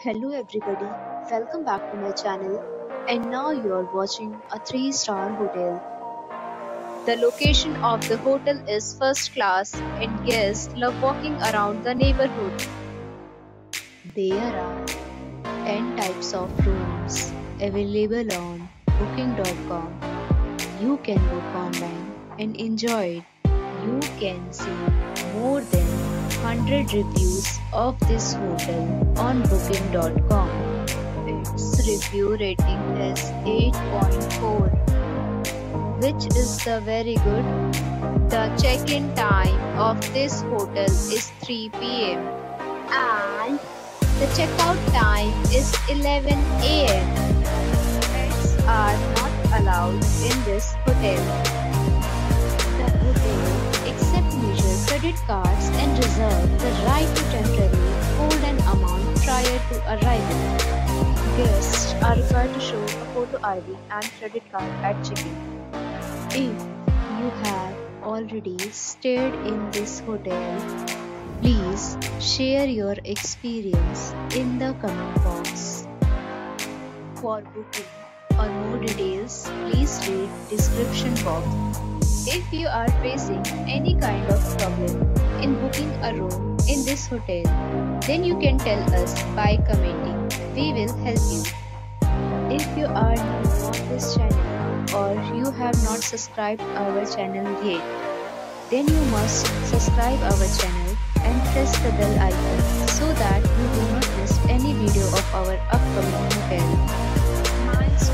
Hello everybody, welcome back to my channel, and now you are watching a 3-star hotel. The location of the hotel is first class and guests love walking around the neighborhood. There are 10 types of rooms available on Booking.com. You can book online and enjoy it. You can see more than 100 reviews of this hotel on Booking.com. Its review rating is 8.4, which is very good. The check-in time of this hotel is 3 p.m. and the check-out time is 11 a.m. Pets are not allowed in this hotel. Credit cards and reserve the right to temporarily hold an amount prior to arrival. Guests are required to show a photo ID and credit card at check-in. If you have already stayed in this hotel, please share your experience in the comment box. For booking or more details, please read description box. If you are facing any kind of problem in booking a room in this hotel, then you can tell us by commenting. We will help you. If you are new on this channel or you have not subscribed our channel yet, then you must subscribe our channel and press the bell icon so that you do not miss any video of our upcoming hotel. Thanks